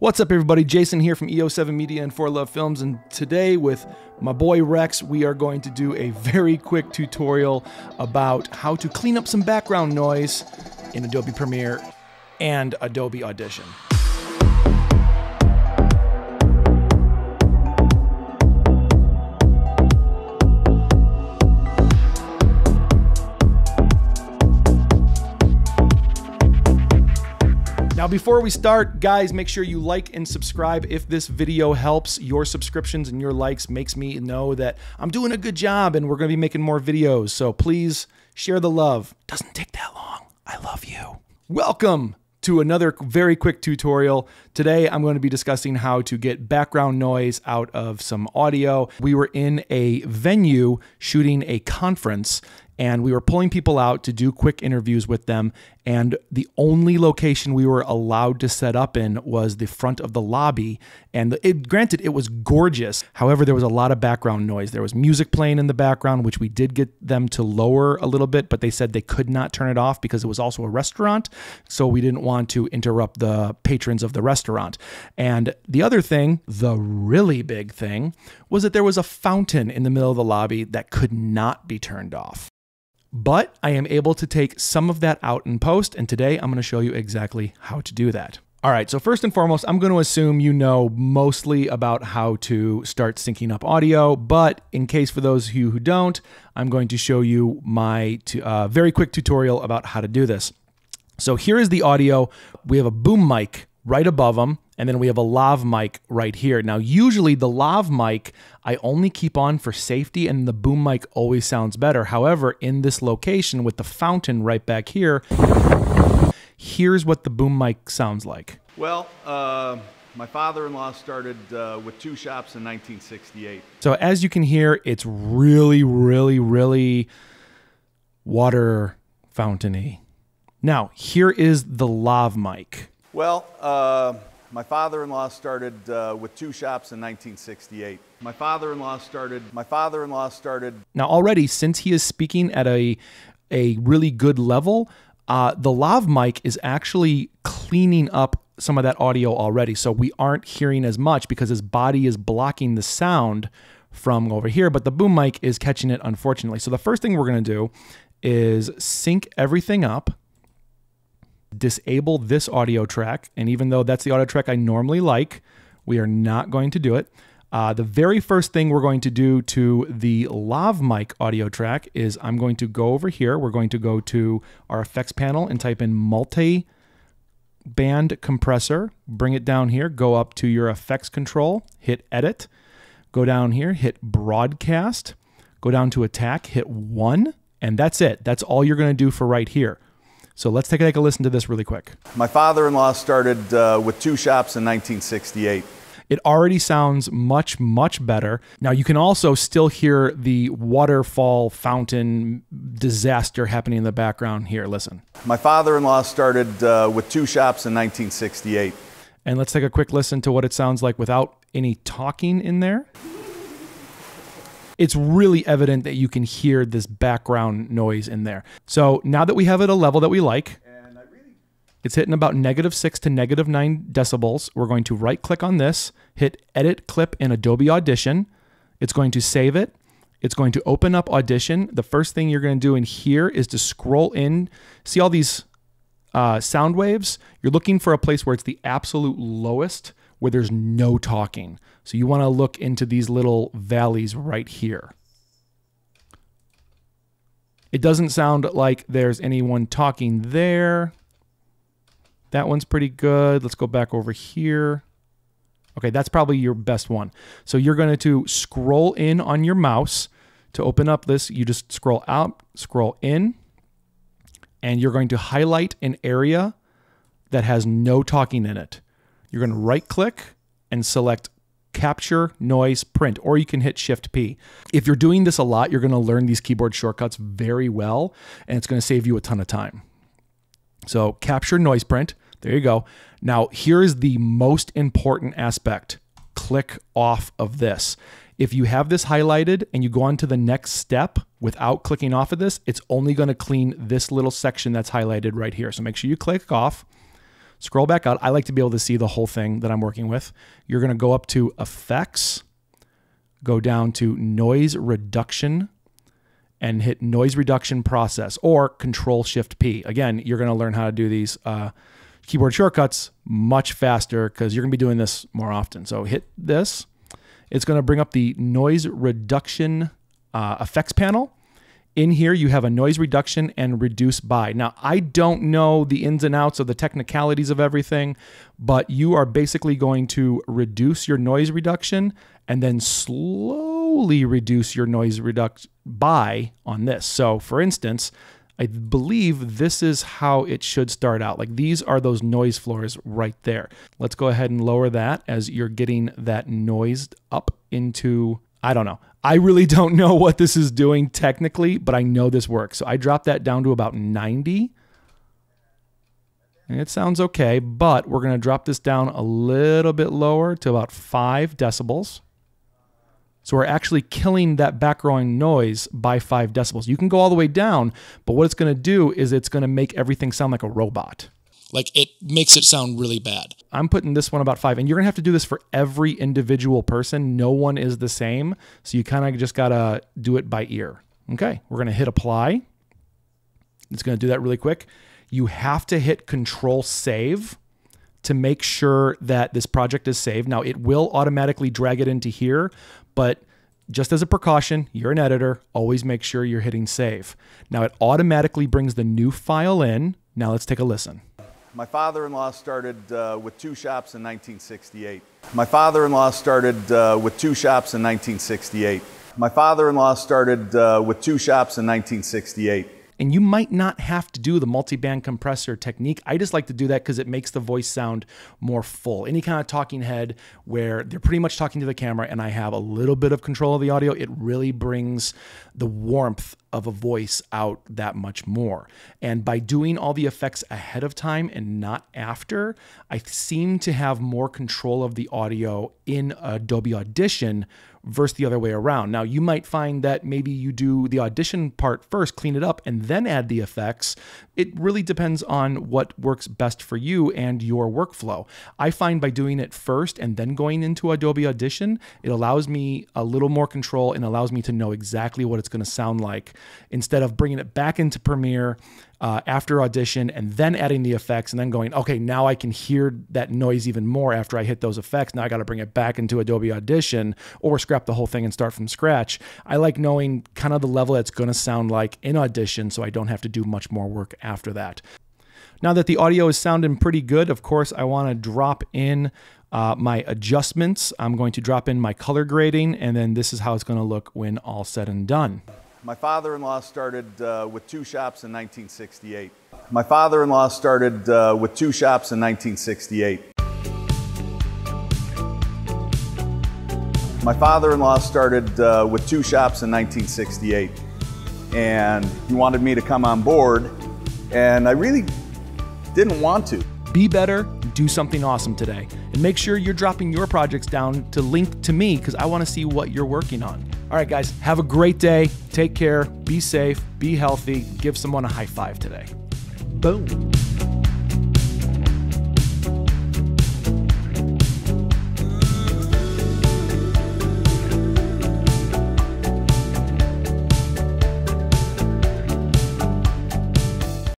What's up everybody, Jason here from EO7 Media and 4Love Films, and today with my boy Rex, we are going to do a very quick tutorial about how to clean up some background noise in Adobe Premiere and Adobe Audition. Now, before we start, guys, make sure you like and subscribe. If this video helps, your subscriptions and your likes makes me know that I'm doing a good job and we're going to be making more videos. So please share the love. Doesn't take that long. I love you. Welcome to another very quick tutorial. Today, I'm going to be discussing how to get background noise out of some audio. We were in a venue shooting a conference, and we were pulling people out to do quick interviews with them. And the only location we were allowed to set up in was the front of the lobby. And granted, it was gorgeous. However, there was a lot of background noise. There was music playing in the background, which we did get them to lower a little bit, but they said they could not turn it off because it was also a restaurant. So we didn't want to interrupt the patrons of the restaurant. And the other thing, the really big thing, was that there was a fountain in the middle of the lobby that could not be turned off. But I am able to take some of that out in post, and today I'm going to show you exactly how to do that. All right, so first and foremost, I'm going to assume you know mostly about how to start syncing up audio, but in case for those of you who don't, I'm going to show you my very quick tutorial about how to do this. So here is the audio. We have a boom mic right above them, and then we have a lav mic right here. Now, usually the lav mic I only keep on for safety, and the boom mic always sounds better. However, in this location with the fountain right back here, here's what the boom mic sounds like. Well, my father-in-law started with two shops in 1968. So as you can hear, it's really, really, really water fountain-y. Now, here is the lav mic. Well, my father-in-law started with two shops in 1968. My father-in-law started. Now already, since he is speaking at a really good level, the lav mic is actually cleaning up some of that audio already. So we aren't hearing as much because his body is blocking the sound from over here, but the boom mic is catching it, unfortunately. So the first thing we're gonna do is sync everything up. Disable this audio track, and even though that's the audio track I normally like, we are not going to do it. The very first thing we're going to do to the lav mic audio track is I'm going to go over here. We're going to go to our effects panel and type in multi-band compressor, bring it down here, go up to your effects control, hit edit, go down here, hit broadcast, go down to attack, hit 1, and that's it. That's all you're going to do for right here. So let's take a listen to this really quick. My father-in-law started with two shops in 1968. It already sounds much, much better. Now you can also still hear the waterfall fountain disaster happening in the background here. Listen. My father-in-law started with two shops in 1968. And let's take a quick listen to what it sounds like without any talking in there. It's really evident that you can hear this background noise in there. So now that we have it at a level that we like, and it's hitting about -6 to -9 decibels. We're going to right click on this, hit edit clip in Adobe Audition. It's going to save it. It's going to open up Audition. The first thing you're going to do in here is to scroll in, see all these sound waves. You're looking for a place where it's the absolute lowest, where there's no talking. So you want to look into these little valleys right here. It doesn't sound like there's anyone talking there. That one's pretty good. Let's go back over here. Okay, that's probably your best one. So you're going to scroll in on your mouse to open up this. You just scroll out, scroll in, and you're going to highlight an area that has no talking in it. You're going to right click and select capture noise print, or you can hit shift P. If you're doing this a lot, you're going to learn these keyboard shortcuts very well, and it's going to save you a ton of time. So capture noise print, there you go. Now here is the most important aspect. Click off of this. If you have this highlighted and you go on to the next step without clicking off of this, it's only going to clean this little section that's highlighted right here. So make sure you click off. Scroll back out. I like to be able to see the whole thing that I'm working with. You're going to go up to Effects, go down to Noise Reduction, and hit Noise Reduction Process or Control-Shift-P. Again, you're going to learn how to do these keyboard shortcuts much faster because you're going to be doing this more often. So hit this. It's going to bring up the Noise Reduction Effects panel. In here, you have a noise reduction and reduce by. Now, I don't know the ins and outs of the technicalities of everything, but you are basically going to reduce your noise reduction and then slowly reduce your noise reduction by on this. So, for instance, I believe this is how it should start out. Like these are those noise floors right there. Let's go ahead and lower that as you're getting that noise up into, I don't know. I really don't know what this is doing technically, but I know this works. So I dropped that down to about 90. And it sounds okay, but we're going to drop this down a little bit lower to about 5 decibels. So we're actually killing that background noise by 5 decibels. You can go all the way down, but what it's going to do is it's going to make everything sound like a robot. Like it makes it sound really bad. I'm putting this one about 5, and you're gonna have to do this for every individual person. No one is the same. So you kind of just gotta do it by ear. Okay, we're gonna hit apply. It's gonna do that really quick. You have to hit Control Save to make sure that this project is saved. Now it will automatically drag it into here, but just as a precaution, you're an editor, always make sure you're hitting save. Now it automatically brings the new file in. Now let's take a listen. My father-in-law started with 2 shops in 1968. My father-in-law started with 2 shops in 1968. My father-in-law started with 2 shops in 1968. And you might not have to do the multi-band compressor technique. I just like to do that because it makes the voice sound more full. Any kind of talking head where they're pretty much talking to the camera and I have a little bit of control of the audio, it really brings the warmth of a voice out that much more. And by doing all the effects ahead of time and not after, I seem to have more control of the audio in Adobe Audition versus the other way around. Now you might find that maybe you do the audition part first, clean it up, and then add the effects. It really depends on what works best for you and your workflow. I find by doing it first and then going into Adobe Audition, it allows me a little more control and allows me to know exactly what it's going to sound like instead of bringing it back into Premiere after Audition and then adding the effects and then going, okay, now I can hear that noise even more after I hit those effects. Now I got to bring it back into Adobe Audition or scrap the whole thing and start from scratch. I like knowing kind of the level that's going to sound like in Audition so I don't have to do much more work after that. Now that the audio is sounding pretty good, of course, I want to drop in my adjustments. I'm going to drop in my color grading, and then this is how it's going to look when all said and done. My father-in-law started with 2 shops in 1968. My father-in-law started with 2 shops in 1968. My father-in-law started with 2 shops in 1968. And he wanted me to come on board, and I really didn't want to. Be better, do something awesome today. And make sure you're dropping your projects down to link to me because I want to see what you're working on. All right, guys, have a great day. Take care, be safe, be healthy. Give someone a high five today. Boom.